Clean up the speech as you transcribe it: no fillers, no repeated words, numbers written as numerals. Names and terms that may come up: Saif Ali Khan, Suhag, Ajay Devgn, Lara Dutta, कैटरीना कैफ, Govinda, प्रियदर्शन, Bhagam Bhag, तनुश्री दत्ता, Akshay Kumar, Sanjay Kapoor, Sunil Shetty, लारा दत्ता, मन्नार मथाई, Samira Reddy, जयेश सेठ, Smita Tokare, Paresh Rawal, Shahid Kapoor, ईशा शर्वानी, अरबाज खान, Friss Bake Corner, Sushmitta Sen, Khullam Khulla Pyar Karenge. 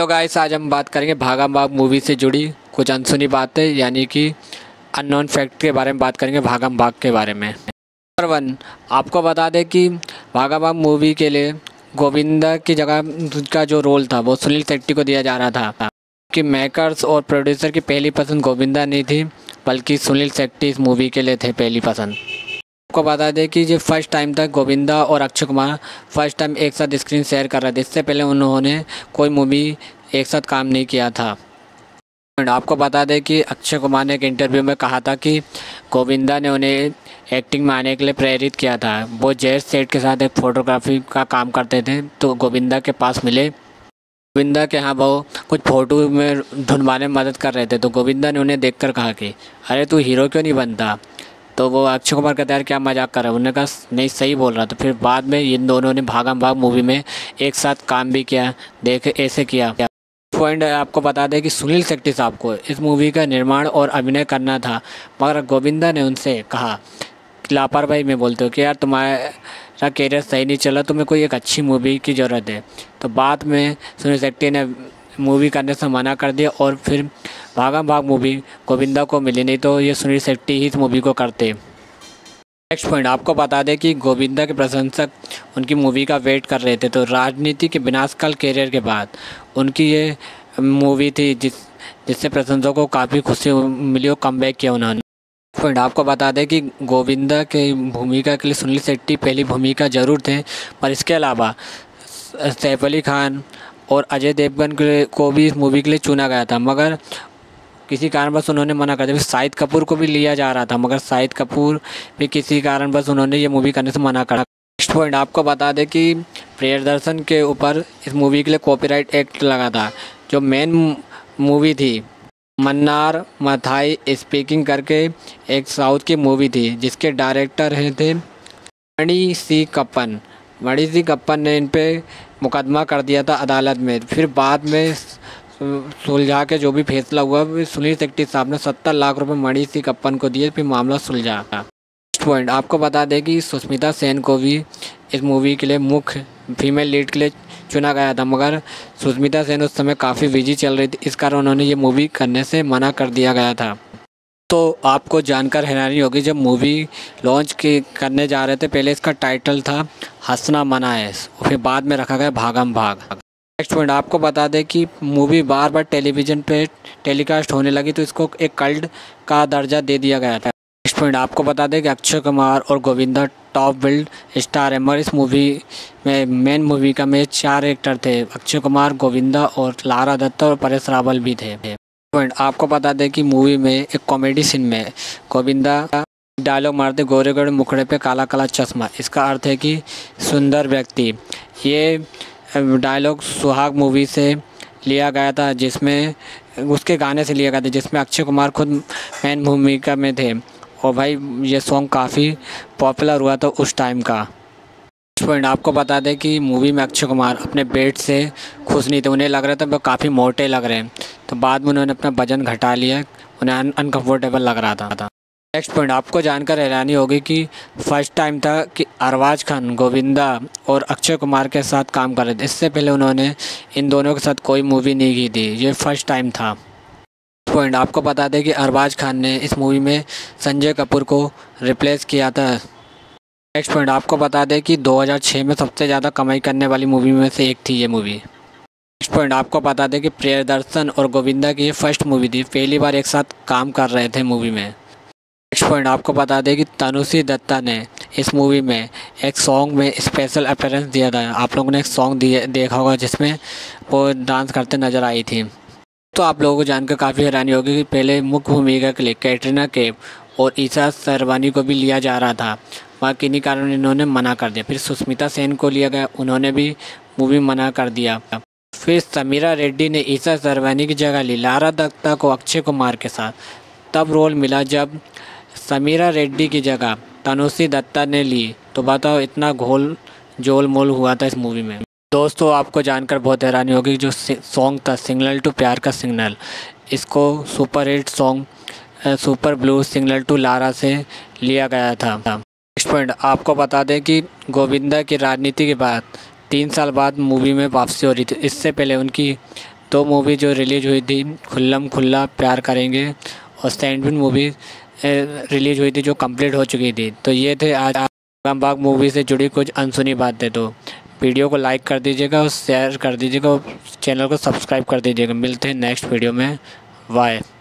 तो गाइस आज हम बात करेंगे भागम भाग मूवी से जुड़ी कुछ अनसुनी बातें यानी कि अननोन फैक्ट के बारे में बात करेंगे भागम भाग के बारे में। नंबर वन, आपको बता दें कि भागम भाग मूवी के लिए गोविंदा की जगह का जो रोल था वो सुनील शेट्टी को दिया जा रहा था कि मेकर्स और प्रोड्यूसर की पहली पसंद गोविंदा नहीं थी बल्कि सुनील शेट्टी इस मूवी के लिए थे पहली पसंद। आपको बता दें कि ये फर्स्ट टाइम था गोविंदा और अक्षय कुमार फर्स्ट टाइम एक साथ स्क्रीन शेयर कर रहे थे, इससे पहले उन्होंने कोई मूवी एक साथ काम नहीं किया था। आपको बता दें कि अक्षय कुमार ने एक इंटरव्यू में कहा था कि गोविंदा ने उन्हें एक्टिंग में आने के लिए प्रेरित किया था। वो जयेश सेठ के साथ एक फ़ोटोग्राफी का काम करते थे तो गोविंदा के पास मिले, गोविंदा के यहाँ वो कुछ फ़ोटो में ढूंढवाने में मदद कर रहे थे तो गोविंदा ने उन्हें देखकर कहा कि अरे तू हीरो क्यों नहीं बनता। तो वो अक्षय कुमार कहते यार क्या मजाक कर रहा है, उन्होंने कहा नहीं सही बोल रहा। तो फिर बाद में इन दोनों ने भागम भाग मूवी में एक साथ काम भी किया, देख ऐसे किया। पॉइंट आपको बता दें कि सुनील शेट्टी साहब को इस मूवी का निर्माण और अभिनय करना था मगर गोविंदा ने उनसे कहा लापरवाही में बोलते हो कि यार तुम्हारा कैरियर सही नहीं चला, तुम्हें कोई एक अच्छी मूवी की ज़रूरत है। तो बाद में सुनील शेट्टी ने मूवी करने से मना कर दिया और फिर भागम भाग मूवी गोविंदा को मिली, नहीं तो ये सुनील शेट्टी ही इस मूवी को करते। नेक्स्ट पॉइंट, आपको बता दें कि गोविंदा के प्रशंसक उनकी मूवी का वेट कर रहे थे तो राजनीति के विनाशकाल कैरियर के बाद उनकी ये मूवी थी जिससे प्रशंसकों को काफ़ी खुशी मिली और कमबैक किया उन्होंने। पॉइंट, आपको बता दें कि गोविंदा के भूमिका के लिए सुनील शेट्टी पहली भूमिका जरूर थे पर इसके अलावा सैफ अली खान और अजय देवगन को भी इस मूवी के लिए चुना गया था मगर किसी कारणवश उन्होंने मना कर दिया। शाहिद कपूर को भी लिया जा रहा था मगर शाहिद कपूर भी किसी कारणवश उन्होंने ये मूवी करने से मना करा। नेक्स्ट पॉइंट, आपको बता दें कि प्रियदर्शन के ऊपर इस मूवी के लिए कॉपीराइट एक्ट लगा था। जो मेन मूवी थी मन्नार मथाई स्पीकिंग करके एक साउथ की मूवी थी जिसके डायरेक्टर थे मणि सिंह कप्पन ने इन पर मुकदमा कर दिया था अदालत में। फिर बाद में सुलझा के जो भी फैसला हुआ सुनील शेट्टी साहब ने 70 लाख रुपए मणिश सिंह कप्पन को दिए, फिर मामला सुलझा। नेक्स्ट पॉइंट, आपको बता दें कि सुष्मिता सेन को भी इस मूवी के लिए मुख्य फीमेल लीड के लिए चुना गया था मगर सुष्मिता सेन उस समय काफ़ी बिजी चल रही थी, इस कारण उन्होंने ये मूवी करने से मना कर दिया गया था। तो आपको जानकर हैरानी होगी जब मूवी लॉन्च करने जा रहे थे पहले इसका टाइटल था हंसना मना है, फिर बाद में रखा गया भागम भाग। नेक्स्ट पॉइंट, आपको बता दें कि मूवी बार बार टेलीविज़न पे टेलीकास्ट होने लगी तो इसको एक कल्ट का दर्जा दे दिया गया था। नेक्स्ट पॉइंट, आपको बता दें कि अक्षय कुमार और गोविंदा टॉप बिल्ड स्टार है मगर इस मूवी में मेन मूवी का में 4 एक्टर थे, अक्षय कुमार, गोविंदा और लारा दत्ता और परेश रावल भी थे। पॉइंट, आपको बता दें कि मूवी में एक कॉमेडी सीन में गोविंदा डायलॉग मारते गोरे गोरे मुखड़े पर काला काला चश्मा, इसका अर्थ है कि सुंदर व्यक्ति। ये डायलॉग सुहाग मूवी से लिया गया था जिसमें उसके गाने से लिया गया था जिसमें अक्षय कुमार खुद मेन भूमिका में थे और भाई ये सॉन्ग काफ़ी पॉपुलर हुआ था उस टाइम का। पॉइंट, आपको बता दें कि मूवी में अक्षय कुमार अपने वेट से खुश नहीं थे, उन्हें लग रहा था वो काफ़ी मोटे लग रहे हैं तो बाद में उन्होंने अपना वजन घटा लिया, उन्हें अनकम्फर्टेबल लग रहा था। नेक्स्ट पॉइंट, आपको जानकर हैरानी होगी कि फर्स्ट टाइम था कि अरबाज खान गोविंदा और अक्षय कुमार के साथ काम कर रहे थे, इससे पहले उन्होंने इन दोनों के साथ कोई मूवी नहीं की थी, ये फर्स्ट टाइम था। पॉइंट, आपको बता दें कि अरबाज खान ने इस मूवी में संजय कपूर को रिप्लेस किया था। नेक्स्ट पॉइंट, आपको बता दें कि 2006 में सबसे ज़्यादा कमाई करने वाली मूवी में से एक थी ये मूवी। नेक्स्ट पॉइंट, आपको बता दें कि प्रियदर्शन और गोविंदा की ये फर्स्ट मूवी थी, पहली बार एक साथ काम कर रहे थे मूवी में। नेक्स्ट पॉइंट, आपको बता दें कि तनुश्री दत्ता ने इस मूवी में एक सॉन्ग में स्पेशल अपीयरेंस दिया था, आप लोगों ने एक सॉन्ग देखा होगा जिसमें वो डांस करते नजर आई थी। तो आप लोगों को जानकर काफ़ी हैरानी होगी कि पहले मुख्य भूमिका के लिए कैटरीना कैफ और ईशा शर्वानी को भी लिया जा रहा था वहाँ किन्हीं कारण इन्होंने मना कर दिया। फिर सुष्मिता सेन को लिया गया, उन्होंने भी मूवी मना कर दिया। फिर समीरा रेड्डी ने ईशा शर्वानी की जगह ली। लारा दत्ता को अक्षय कुमार के साथ तब रोल मिला जब समीरा रेड्डी की जगह तनुश्री दत्ता ने ली, तो बताओ इतना घोल जोल मोल हुआ था इस मूवी में। दोस्तों आपको जानकर बहुत हैरानी होगी जो सॉन्ग था सिग्नल टू प्यार का सिग्नल, इसको super hit song super blue signal to लारा से लिया गया था। नेक्स्ट पॉइंट, आपको बता दें कि गोविंदा की राजनीति के बाद 3 साल बाद मूवी में वापसी हो रही थी, इससे पहले उनकी दो मूवी जो रिलीज हुई थी, खुल्लम खुल्ला प्यार करेंगे और स्टैंडविन मूवी रिलीज हुई थी जो कंप्लीट हो चुकी थी। तो ये थे आज भगम भाग मूवी से जुड़ी कुछ अनसुनी बातें। तो वीडियो को लाइक कर दीजिएगा और शेयर कर दीजिएगा और चैनल को सब्सक्राइब कर दीजिएगा। मिलते हैं नेक्स्ट वीडियो में। बाय।